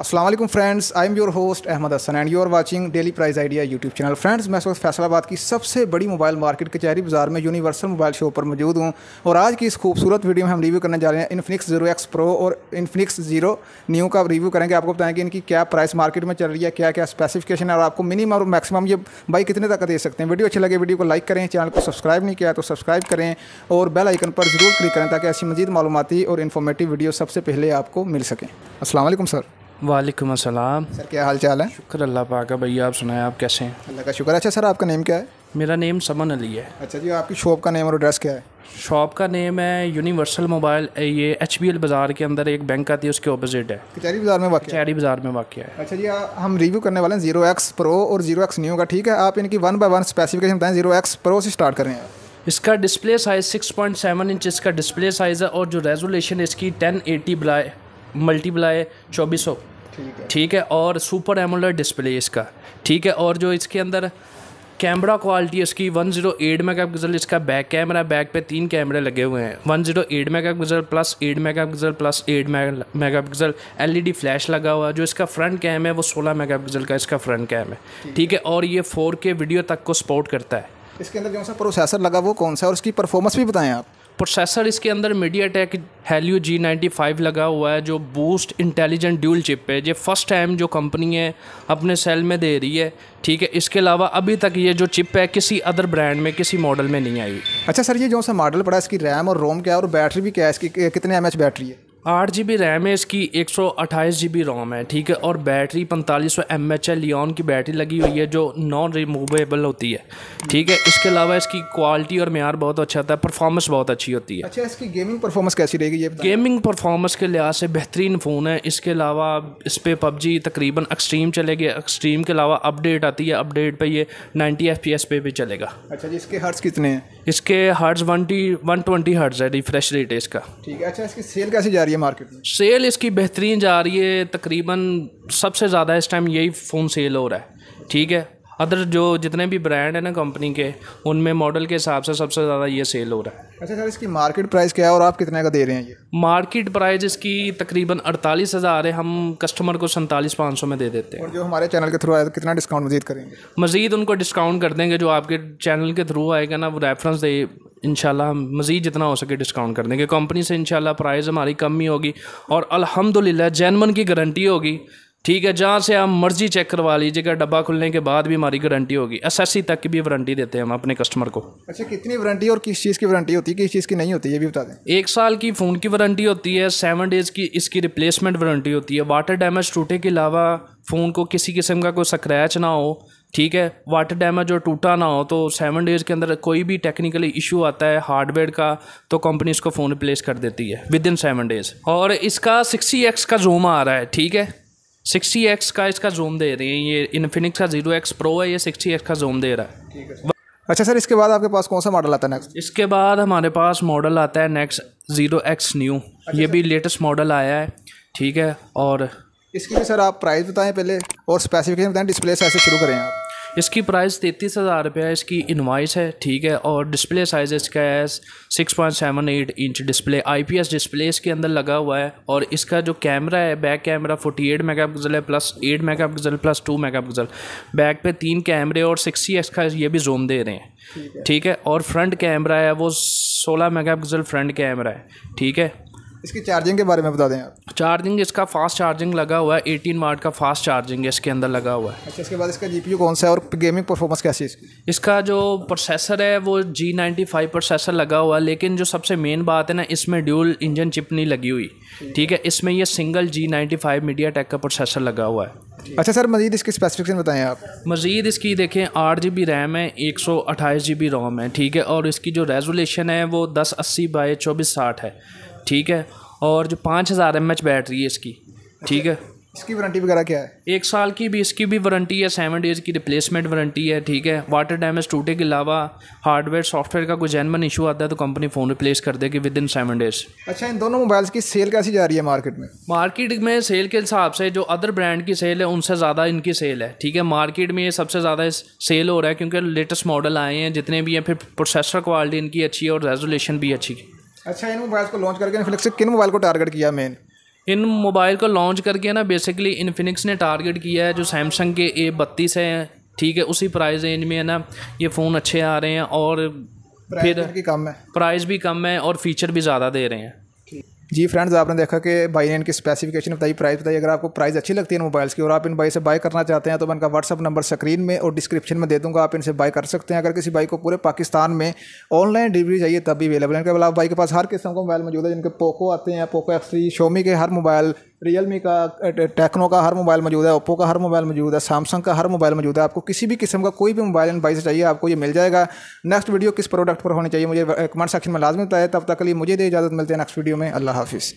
अस्सलाम वालेकुम friends, I am your host Ahmed Hasan and you are watching daily prize idea YouTube channel. Friends, मैं इस वक्त फैसलाबाद की सबसे बड़ी मोबाइल मार्केट कचहरी बाज़ार में यूनिवर्सल मोबाइल शॉप पर मौजूद हूँ और आज की इस खूबसूरत वीडियो में हम रिव्यू करने जा रहे हैं इन्फिनिक्स ज़ीरो एक्स प्रो और इन्फिनिक्स ज़ीरो न्यू का रिव्यू करेंगे। आपको बताएं कि इनकी क्या प्राइस मार्केट में चल रही है, क्या क्या स्पेसिफिकेशन है और आपको मिनिमम और मैक्सिमम ये बाई कितने तक दे सकते हैं। वीडियो अच्छी लगे वीडियो को लाइक करें, चैनल को सब्सक्राइब नहीं किया तो सब्सक्राइब करें और बेल आइकन पर ज़रूर क्लिक करें ताकि ऐसी मज़ीद मालूमाती और इन्फॉर्मेटिव वीडियो सबसे पहले आपको मिल सकें। अस्सलाम वालेकुम सर। वालेकुम अस्सलाम। सर क्या हाल चाल है? शुक्र अल्लाह पाक का। भैया आप सुनाएं, आप कैसे हैं? अल्लाह का शुक्र। अच्छा सर आपका नेम क्या है? मेरा नेम समन अली है। अच्छा जी, आपकी शॉप का नेम और एड्रेस क्या है? शॉप का नेम है यूनिवर्सल मोबाइल, ये HBL बाज़ार के अंदर एक बैंक आती है उसके ऑपोजिट है, कचहरी बाज़ार में वाक़िया है। कचहरी बाज़ार में वाक़िया है। अच्छा जी, हम रिव्यू करने वाले हैं ज़ीरो एक्स प्रो और ज़ीरो एक्स न्यू का, ठीक है? आप इनकी वन बाय वन स्पेसिफिकेशन बताएं। ज़ीरो एक्स प्रो से स्टार्ट करें। इसका डिस्प्ले साइज़ 6.7 इंच इसका डिस्प्ले साइज़ है और जो रेजोलेशन इसकी 1080x2400, ठीक है, और सुपर एमोलेड डिस्प्ले इसका, ठीक है। और जो इसके अंदर कैमरा क्वालिटी इसकी 108 मेगापिक्सल इसका बैक कैमरा है। बैक पे 3 कैमरे लगे हुए हैं, 108 megapixel plus 8 megapixel plus 8 megapixel. LED flash लगा हुआ है। जो इसका फ्रंट कैम है वो 16 मेगापिक्सल का इसका फ्रंट कैम है, ठीक है। और ये 4K वीडियो तक को सपोर्ट करता है। इसके अंदर जो सा प्रोसेसर लगा वो कौन सा और उसकी परफॉर्मेंस भी बताएं आप। प्रोसेसर इसके अंदर MediaTek Helio G 95 लगा हुआ है जो बूस्ट इंटेलिजेंट ड्यूल चिप है। ये फर्स्ट टाइम जो कंपनी है अपने सेल में दे रही है, ठीक है। इसके अलावा अभी तक ये जो चिप है किसी अदर ब्रांड में किसी मॉडल में नहीं आई। अच्छा सर, ये जो सा मॉडल पड़ा इसकी रैम और रोम क्या है और बैटरी भी क्या है इसकी, कितने एमएच बैटरी है? 8GB रैम है इसकी, 128GB रोम है, ठीक है। और बैटरी 4500 mAh लियोन की बैटरी लगी हुई है जो नॉन रिमूवेबल होती है, ठीक है। इसके अलावा इसकी क्वालिटी और म्यार बहुत अच्छा होता है, परफॉर्मेंस बहुत अच्छी होती है। अच्छा, इसकी गेमिंग परफॉर्मेंस कैसी रहेगी? ये गेमिंग परफॉर्मेंस के लिहाज से बेहतरीन फ़ोन है। इसके अलावा इस पर PUBG तकरीबन एक्सट्रीम चलेगी, एक्सट्रीम के अलावा अपडेट आती है, अपडेट पर ये 90 FPS पे भी चलेगा। अच्छा जी, इसके हर्ट्ज़ कितने हैं? इसके हर्ट्ज़ 120 हर्ट्ज़ है, रिफ्रेश रेट है इसका, ठीक है। अच्छा, इसकी सेल कैसी जा रही है मार्केट में? सेल इसकी बेहतरीन जा रही है, तकरीबन सबसे ज़्यादा इस टाइम यही फ़ोन सेल हो रहा है, ठीक है। अदर जो जितने भी ब्रांड है ना कंपनी के, उनमें मॉडल के हिसाब से सबसे ज़्यादा ये सेल हो रहा है। अच्छा सर, इसकी मार्केट प्राइस क्या है और आप कितने का दे रहे हैं? ये मार्केट प्राइस इसकी तकरीबन 48,000 है, हम कस्टमर को 47,500 में दे देते हैं। और जो हमारे चैनल के थ्रू आए तो कितना डिस्काउंट मज़ीद करेंगे? मज़ीद उनको डिस्काउंट कर देंगे, जो आपके चैनल के थ्रू आएगा ना वो रेफरेंस दे, इंशाल्लाह हम मज़ीद जितना हो सके डिस्काउंट कर देंगे। कंपनी से इंशाल्लाह प्राइस हमारी कम ही होगी और अल्हम्दुलिल्लाह जेन्युइन की गारंटी होगी, ठीक है। जहाँ से आप मर्जी चेक करवा लीजिएगा, डब्बा खुलने के बाद भी हमारी गारंटी होगी, SSC तक की भी वारंटी देते हैं हम अपने कस्टमर को। अच्छा, कितनी वारंटी और किस चीज़ की वारंटी होती है, किस चीज़ की नहीं होती है, ये भी बता दें। 1 साल की फ़ोन की वारंटी होती है, 7 डेज़ की इसकी रिप्लेसमेंट वारंटी होती है। वाटर डैमेज टूटे के अलावा फ़ोन को किसी किस्म का कोई स्क्रैच ना हो, ठीक है। वाटर डैमेज और टूटा ना हो तो 7 डेज़ के अंदर कोई भी टेक्निकली इशू आता है हार्डवेयर का तो कंपनी इसको फ़ोन रिप्लेस कर देती है विद इन 7 डेज़। और इसका 60x का जूम आ रहा है, ठीक है, 60x का इसका जूम दे रहे हैं। ये इन्फिनिक्स का ज़ीरो एक्स प्रो है, ये 60x का जूम दे रहा है, ठीक है। अच्छा सर, इसके बाद आपके पास कौन सा मॉडल आता है नेक्स्ट? इसके बाद हमारे पास मॉडल आता है नेक्स्ट ज़ीरो एक्स न्यू। अच्छा, ये भी लेटेस्ट मॉडल आया है, ठीक है। और इसकी भी सर आप प्राइस बताएं पहले और स्पेसिफिकेशन बताएं, डिस्प्ले साइज से शुरू करें आप। इसकी प्राइस 33,000 रुपये है, इसकी इनवाइस है, ठीक है। और डिस्प्ले साइज इसका है 6.78 इंच डिस्प्ले, IPS डिस्प्ले इसके अंदर लगा हुआ है। और इसका जो कैमरा है बैक कैमरा 48 मेगापिक्सल है plus 8 megapixel plus 2 megapixel. Back पे 3 कैमरे और 60x का ये भी जूम दे रहे हैं, ठीक है। और फ्रंट कैमरा है वो 16 मेगापिक्सल फ्रंट कैमरा है, ठीक है। इसकी चार्जिंग के बारे में बता दें आप। चार्जिंग इसका फास्ट चार्जिंग लगा हुआ है, 18 वाट का फास्ट चार्जिंग है इसके अंदर लगा हुआ है। अच्छा, इसके बाद इसका GPU कौन सा है और गेमिंग परफॉर्मेंस कैसी है इसकी? इसका जो प्रोसेसर है वो G95 प्रोसेसर लगा हुआ है, लेकिन जो सबसे मेन बात है ना इसमें ड्यूल इंजन चिप नहीं लगी हुई, ठीक है। इसमें यह सिंगल G95 MediaTek का प्रोसेसर लगा हुआ है। अच्छा सर, मज़ीद इसकी स्पेसिफिकेशन बताएं आप। मज़ीद इसकी देखें 8GB रैम है, 128GB रोम है, ठीक है। और इसकी जो रेजोलेशन है वो 1080x2460 है, ठीक है। और जो 5000 mAh बैटरी है इसकी, ठीक है। इसकी वारंटी वगैरह क्या है? 1 साल की भी इसकी भी वारंटी है, 7 डेज़ की रिप्लेसमेंट वारंटी है, ठीक है। वाटर डैमेज टूटे के अलावा हार्डवेयर सॉफ्टवेयर का कोई जेन्युइन इशू आता है तो कंपनी फ़ोन रिप्लेस कर देगी विद इन 7 डेज़। अच्छा, इन दोनों मोबाइल्स की सेल कैसी जा रही है मार्केट में? मार्केट में सेल के हिसाब से जो अदर ब्रांड की सेल है उनसे ज़्यादा इनकी सेल है, ठीक है। मार्केट में ये सबसे ज़्यादा सेल हो रहा है क्योंकि लेटेस्ट मॉडल आए हैं जितने भी हैं, फिर प्रोसेसर क्वालिटी इनकी अच्छी है और रेजोल्यूशन भी अच्छी है। अच्छा, इन मोबाइल को लॉन्च करके इन्फिनिक्स ने किन मोबाइल को टारगेट किया मेन? इन मोबाइल को लॉन्च करके ना बेसिकली इन्फिनिक्स ने टारगेट किया है जो सैमसंग के A32 है, ठीक है, उसी प्राइस रेंज में है ना ये फ़ोन अच्छे आ रहे हैं और फिर कम है, प्राइस भी कम है और फीचर भी ज़्यादा दे रहे हैं। जी फ्रेंड्स, आपने देखा कि भाई ने इनकी स्पेसिफिकेशन बताई, प्राइस बताई। अगर आपको प्राइस अच्छी लगती है मोबाइल्स की और आप इन भाई से बाय करना चाहते हैं तो मैं इनका व्हाट्सअप नंबर स्क्रीन में और डिस्क्रिप्शन में दे दूँगा, आप इनसे बाय कर सकते हैं। अगर किसी भाई को पूरे पाकिस्तान में ऑनलाइन डिलीवरी चाहिए तब भी अवेलेबल है। इनके भाई के पास हर किस्म का मोबाइल मौजूद है, जिनके पोको आते हैं, पोको X3, शोमी के हर मोबाइल, रियलमी का, टेक्नो का हर मोबाइल मौजूद है, ओप्पो का हर मोबाइल मौजूद है, सैमसंग का हर मोबाइल मौजूद है। आपको किसी भी किस्म का कोई भी मोबाइल इन भाई से चाहिए आपको ये मिल जाएगा। नेक्स्ट वीडियो किस प्रोडक्ट पर होनी चाहिए मुझे कमेंट सेक्शन में लाजमी बताएं। तब तक के लिए मुझे दे इजाज़त, मिलते हैं नेक्स्ट वीडियो में। अल्लाह हाफिज़।